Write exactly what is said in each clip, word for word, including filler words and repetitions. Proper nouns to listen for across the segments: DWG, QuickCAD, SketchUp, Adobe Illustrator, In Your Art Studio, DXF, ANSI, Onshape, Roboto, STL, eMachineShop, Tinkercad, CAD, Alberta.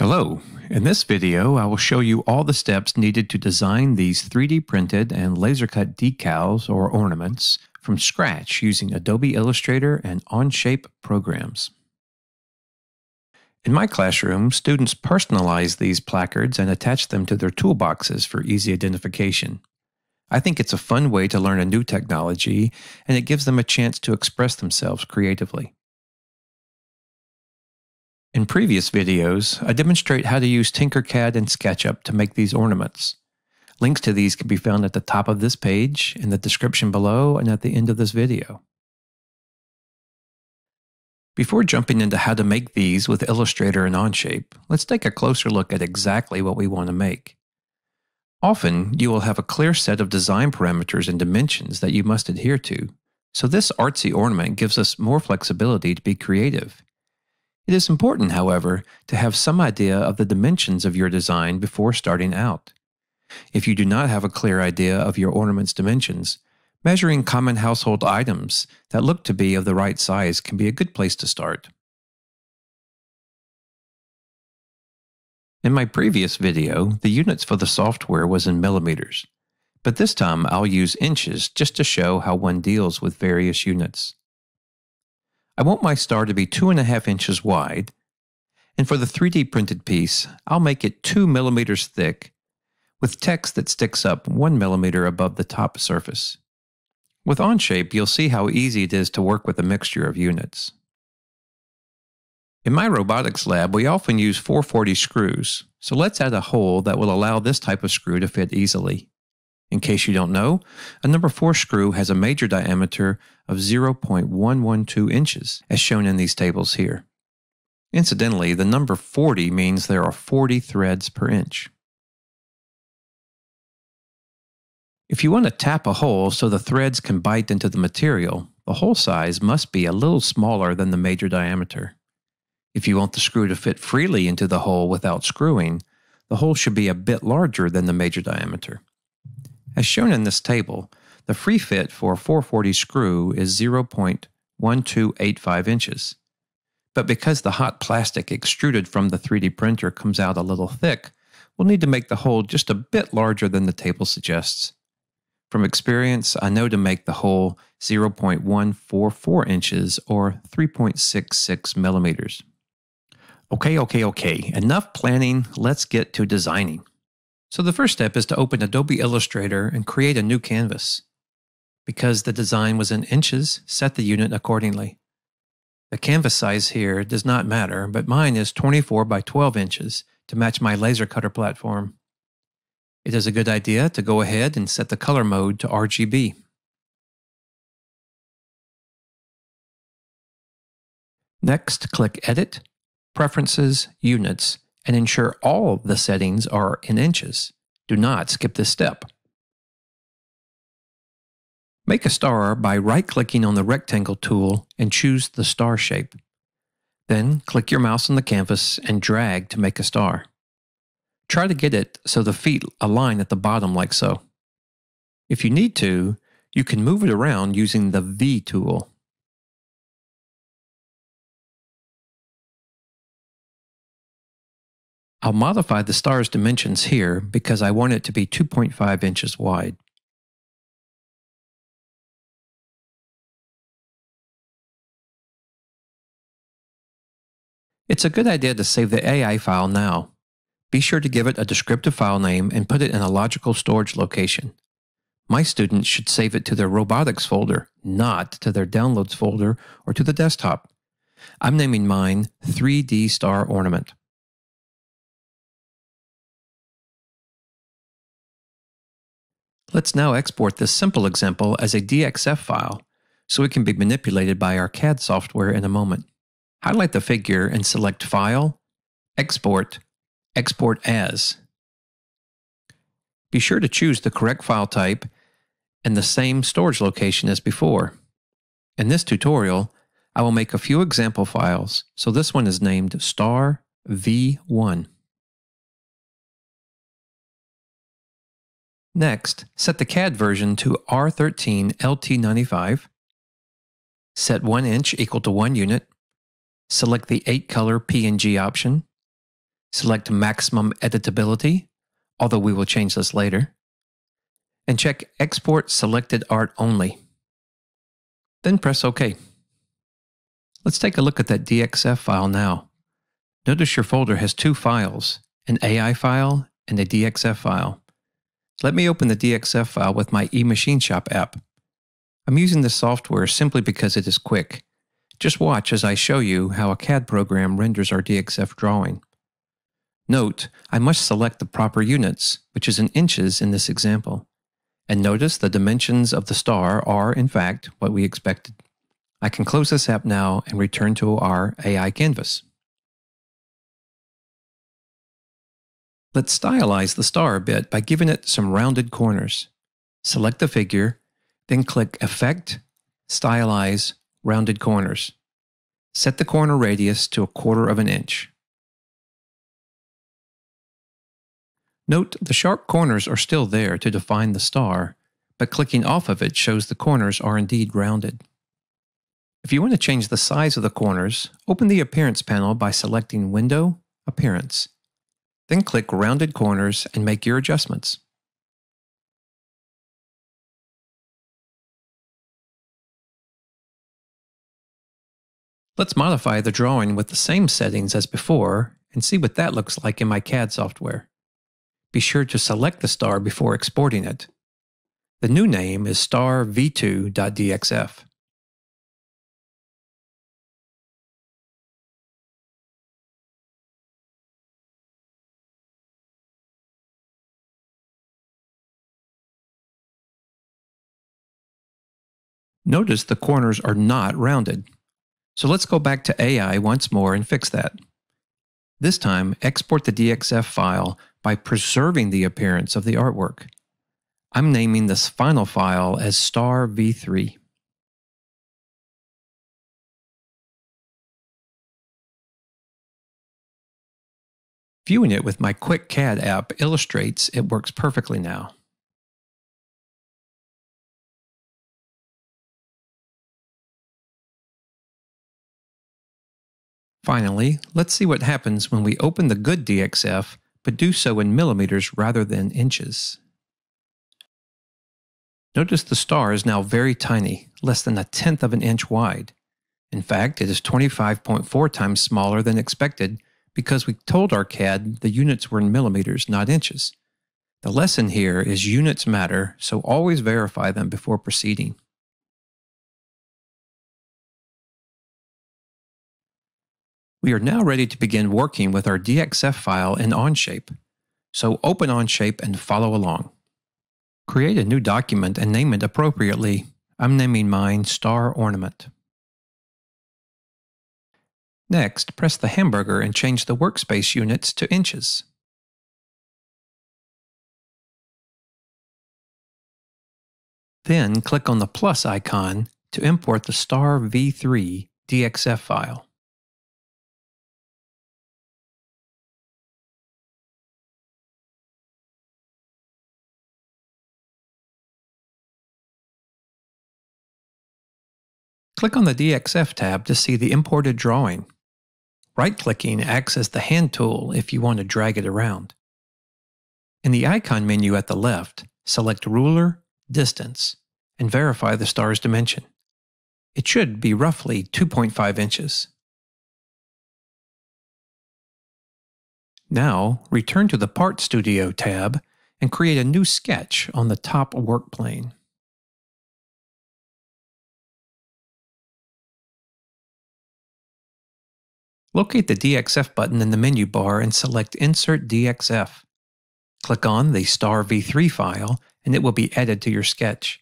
Hello, in this video I will show you all the steps needed to design these three D printed and laser cut decals or ornaments from scratch using Adobe Illustrator and Onshape programs. In my classroom, students personalize these placards and attach them to their toolboxes for easy identification. I think it's a fun way to learn a new technology, and it gives them a chance to express themselves creatively. In previous videos, I demonstrate how to use Tinkercad and SketchUp to make these ornaments. Links to these can be found at the top of this page, in the description below, and at the end of this video. Before jumping into how to make these with Illustrator and Onshape, let's take a closer look at exactly what we want to make. Often, you will have a clear set of design parameters and dimensions that you must adhere to, so this artsy ornament gives us more flexibility to be creative. It is important, however, to have some idea of the dimensions of your design before starting out. If you do not have a clear idea of your ornament's dimensions, measuring common household items that look to be of the right size can be a good place to start. In my previous video, the units for the software was in millimeters, but this time I'll use inches just to show how one deals with various units. I want my star to be two and a half inches wide, and for the three D printed piece, I'll make it two millimeters thick with text that sticks up one millimeter above the top surface. With Onshape, you'll see how easy it is to work with a mixture of units. In my robotics lab, we often use four forty screws, so let's add a hole that will allow this type of screw to fit easily. In case you don't know, a number four screw has a major diameter of zero point one one two inches, as shown in these tables here. Incidentally, the number forty means there are forty threads per inch. If you want to tap a hole so the threads can bite into the material, the hole size must be a little smaller than the major diameter. If you want the screw to fit freely into the hole without screwing, the hole should be a bit larger than the major diameter. As shown in this table, the free fit for a four forty screw is zero point one two eight five inches. But because the hot plastic extruded from the three D printer comes out a little thick, we'll need to make the hole just a bit larger than the table suggests. From experience, I know to make the hole zero point one four four inches or three point six six millimeters. Okay, okay, okay, enough planning, let's get to designing. So the first step is to open Adobe Illustrator and create a new canvas. Because the design was in inches, set the unit accordingly. The canvas size here does not matter, but mine is twenty-four by twelve inches to match my laser cutter platform. It is a good idea to go ahead and set the color mode to R G B. Next, click Edit, Preferences, Units, and ensure all of the settings are in inches. Do not skip this step. Make a star by right-clicking on the rectangle tool and choose the star shape. Then click your mouse on the canvas and drag to make a star. Try to get it so the feet align at the bottom like so. If you need to, you can move it around using the V tool. I'll modify the star's dimensions here because I want it to be two point five inches wide. It's a good idea to save the A I file now. Be sure to give it a descriptive file name and put it in a logical storage location. My students should save it to their robotics folder, not to their downloads folder or to the desktop. I'm naming mine three D Star Ornament. Let's now export this simple example as a D X F file so it can be manipulated by our C A D software in a moment. Highlight the figure and select File, Export, Export As. Be sure to choose the correct file type and the same storage location as before. In this tutorial, I will make a few example files, so this one is named Star V one. Next, set the C A D version to R thirteen L T ninety-five, set one inch equal to one unit, select the eight color P N G option, Select maximum editability, although we will change this later, and check Export Selected Art Only. Then press OK. Let's take a look at that D X F file now. Notice your folder has two files, an A I file and a D X F file. Let me open the D X F file with my eMachineShop app. I'm using this software simply because it is quick. Just watch as I show you how a C A D program renders our D X F drawing. Note, I must select the proper units, which is in inches in this example. And notice the dimensions of the star are, in fact, what we expected. I can close this app now and return to our A I canvas. Let's stylize the star a bit by giving it some rounded corners. Select the figure, then click Effect, Stylize, Rounded Corners. Set the corner radius to a quarter of an inch. Note the sharp corners are still there to define the star, but clicking off of it shows the corners are indeed rounded. If you want to change the size of the corners, open the Appearance panel by selecting Window, Appearance. Then click Rounded Corners and make your adjustments. Let's modify the drawing with the same settings as before and see what that looks like in my C A D software. Be sure to select the star before exporting it. The new name is star v two dot d x f. Notice the corners are not rounded. So let's go back to A I once more and fix that. This time, export the D X F file by preserving the appearance of the artwork. I'm naming this final file as star v three. Viewing it with my QuickCAD app illustrates it works perfectly now. Finally, let's see what happens when we open the good D X F, but do so in millimeters rather than inches. Notice the star is now very tiny, less than a tenth of an inch wide. In fact, it is twenty-five point four times smaller than expected because we told our C A D the units were in millimeters, not inches. The lesson here is units matter, so always verify them before proceeding. We are now ready to begin working with our D X F file in Onshape. So open Onshape and follow along. Create a new document and name it appropriately. I'm naming mine Star Ornament. Next, press the hamburger and change the workspace units to inches. Then click on the plus icon to import the star v three D X F file. Click on the D X F tab to see the imported drawing. Right-clicking acts as the hand tool if you want to drag it around. In the icon menu at the left, select Ruler, Distance, and verify the star's dimension. It should be roughly two point five inches. Now, return to the Part Studio tab and create a new sketch on the top work plane. Locate the D X F button in the menu bar and select Insert D X F. Click on the star v three file and it will be added to your sketch.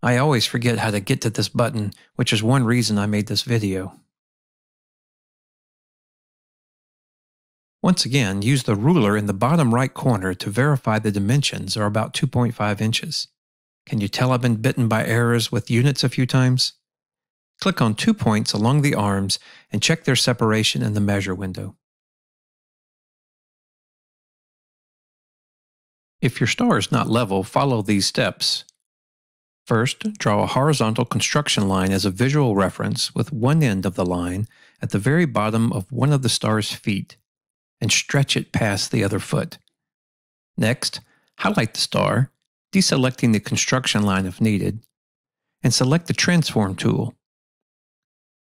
I always forget how to get to this button, which is one reason I made this video. Once again, use the ruler in the bottom right corner to verify the dimensions are about two point five inches. Can you tell I've been bitten by errors with units a few times? Click on two points along the arms and check their separation in the measure window. If your star is not level, follow these steps. First, draw a horizontal construction line as a visual reference with one end of the line at the very bottom of one of the star's feet, and stretch it past the other foot. Next, highlight the star, deselecting the construction line if needed, and select the Transform tool.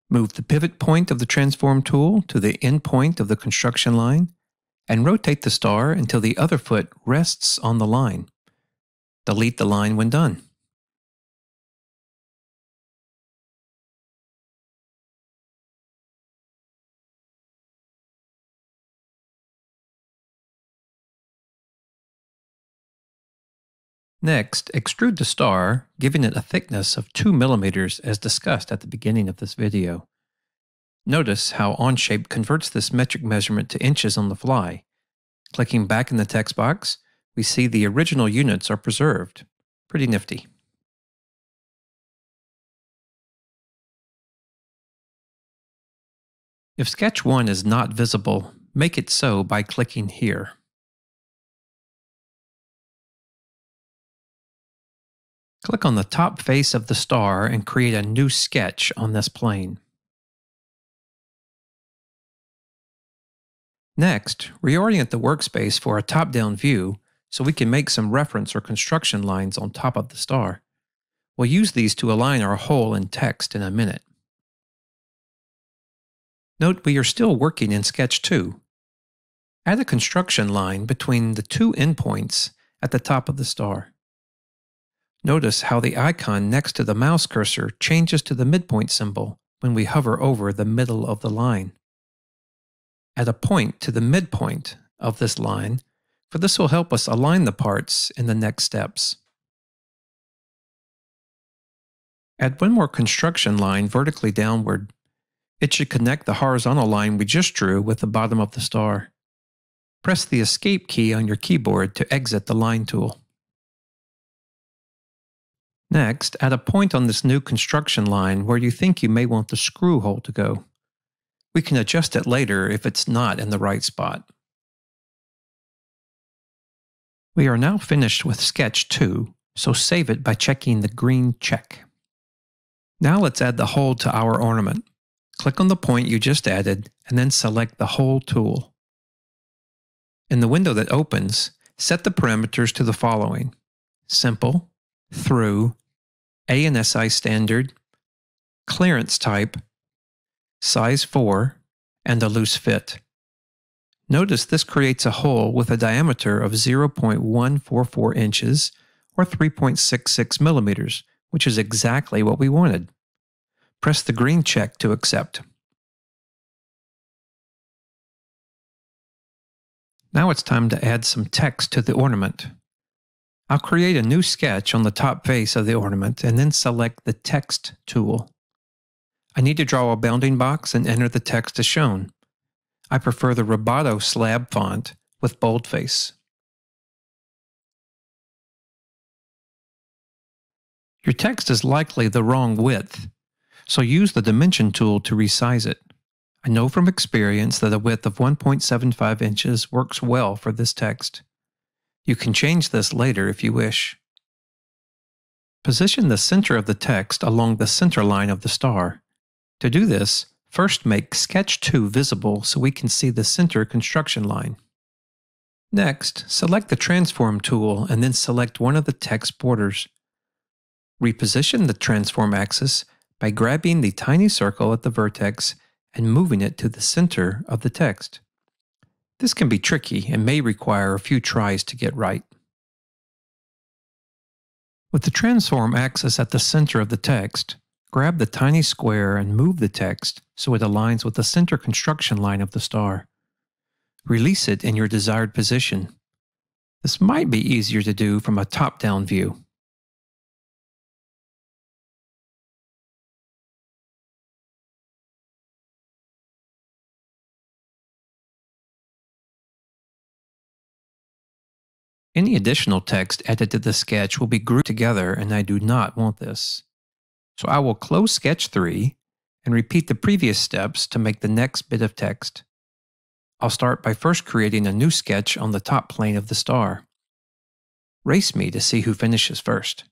Move the pivot point of the Transform tool to the end point of the construction line, and rotate the star until the other foot rests on the line. Delete the line when done. Next, extrude the star, giving it a thickness of two millimeters as discussed at the beginning of this video. Notice how Onshape converts this metric measurement to inches on the fly. Clicking back in the text box, we see the original units are preserved. Pretty nifty. If Sketch one is not visible, make it so by clicking here. Click on the top face of the star and create a new sketch on this plane. Next, reorient the workspace for a top-down view so we can make some reference or construction lines on top of the star. We'll use these to align our hole in text in a minute. Note we are still working in Sketch two. Add a construction line between the two endpoints at the top of the star. Notice how the icon next to the mouse cursor changes to the midpoint symbol when we hover over the middle of the line. Add a point to the midpoint of this line, for this will help us align the parts in the next steps. Add one more construction line vertically downward. It should connect the horizontal line we just drew with the bottom of the star. Press the Escape key on your keyboard to exit the Line tool. Next, add a point on this new construction line where you think you may want the screw hole to go. We can adjust it later if it's not in the right spot. We are now finished with Sketch two, so save it by checking the green check. Now let's add the hole to our ornament. Click on the point you just added and then select the Hole tool. In the window that opens, set the parameters to the following: simple, through, A N S I standard, clearance type, size four, and a loose fit. Notice this creates a hole with a diameter of zero point one four four inches or three point six six millimeters, which is exactly what we wanted. Press the green check to accept. Now it's time to add some text to the ornament. I'll create a new sketch on the top face of the ornament and then select the Text tool. I need to draw a bounding box and enter the text as shown. I prefer the Roboto slab font with boldface. Your text is likely the wrong width, so use the Dimension tool to resize it. I know from experience that a width of one point seven five inches works well for this text. You can change this later if you wish. Position the center of the text along the center line of the star. To do this, first make Sketch two visible so we can see the center construction line. Next, select the Transform tool and then select one of the text borders. Reposition the transform axis by grabbing the tiny circle at the vertex and moving it to the center of the text. This can be tricky and may require a few tries to get right. With the transform axis at the center of the text, grab the tiny square and move the text so it aligns with the center construction line of the star. Release it in your desired position. This might be easier to do from a top-down view. Any additional text added to the sketch will be grouped together, and I do not want this. So I will close Sketch three and repeat the previous steps to make the next bit of text. I'll start by first creating a new sketch on the top plane of the star. Race me to see who finishes first.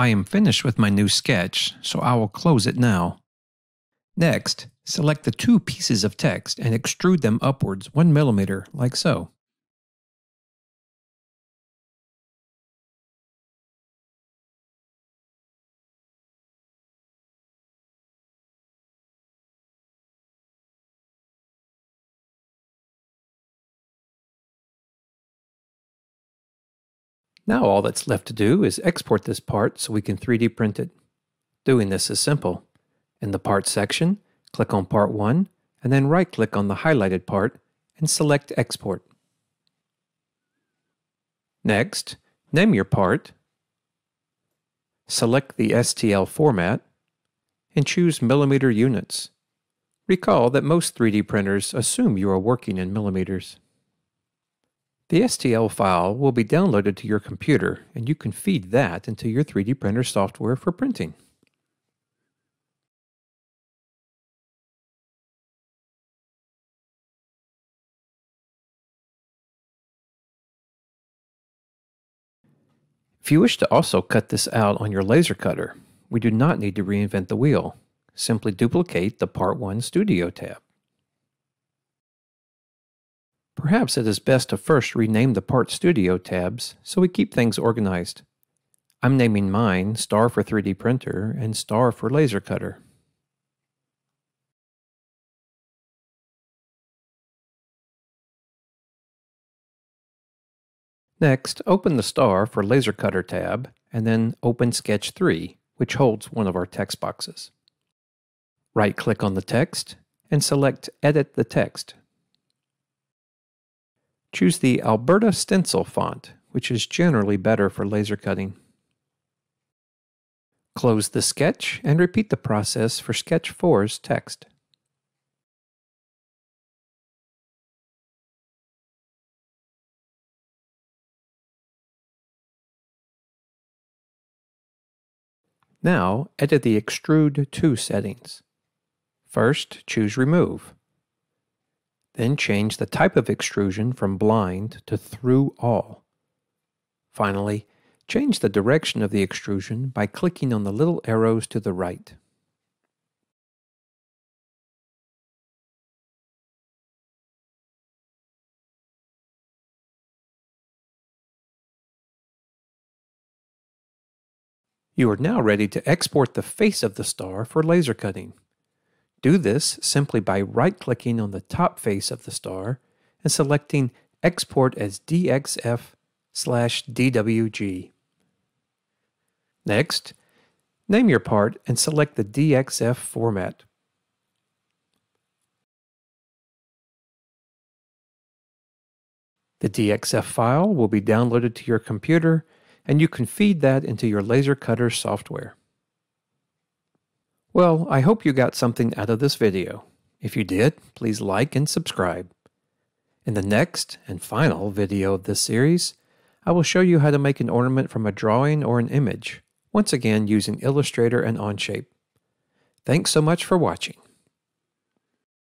I am finished with my new sketch, so I will close it now. Next, select the two pieces of text and extrude them upwards one millimeter, like so. Now all that's left to do is export this part so we can three D print it. Doing this is simple. In the Parts section, click on Part one, and then right-click on the highlighted part and select Export. Next, name your part, select the S T L format, and choose millimeter units. Recall that most three D printers assume you are working in millimeters. The S T L file will be downloaded to your computer, and you can feed that into your three D printer software for printing. If you wish to also cut this out on your laser cutter, we do not need to reinvent the wheel. Simply duplicate the Part one Studio tab. Perhaps it is best to first rename the Part Studio tabs so we keep things organized. I'm naming mine Star for three D Printer and Star for Laser Cutter. Next, open the Star for Laser Cutter tab and then open Sketch three, which holds one of our text boxes. Right-click on the text and select Edit the Text. Choose the Alberta Stencil font, which is generally better for laser cutting. Close the sketch and repeat the process for Sketch four's text. Now, edit the Extrude to settings. First, choose Remove. Then change the type of extrusion from blind to through all. Finally, change the direction of the extrusion by clicking on the little arrows to the right. You are now ready to export the face of the star for laser cutting. Do this simply by right-clicking on the top face of the star and selecting Export as D X F slash D W G. Next, name your part and select the D X F format. The D X F file will be downloaded to your computer, and you can feed that into your laser cutter software. Well, I hope you got something out of this video. If you did, please like and subscribe. In the next and final video of this series, I will show you how to make an ornament from a drawing or an image, once again using Illustrator and Onshape. Thanks so much for watching.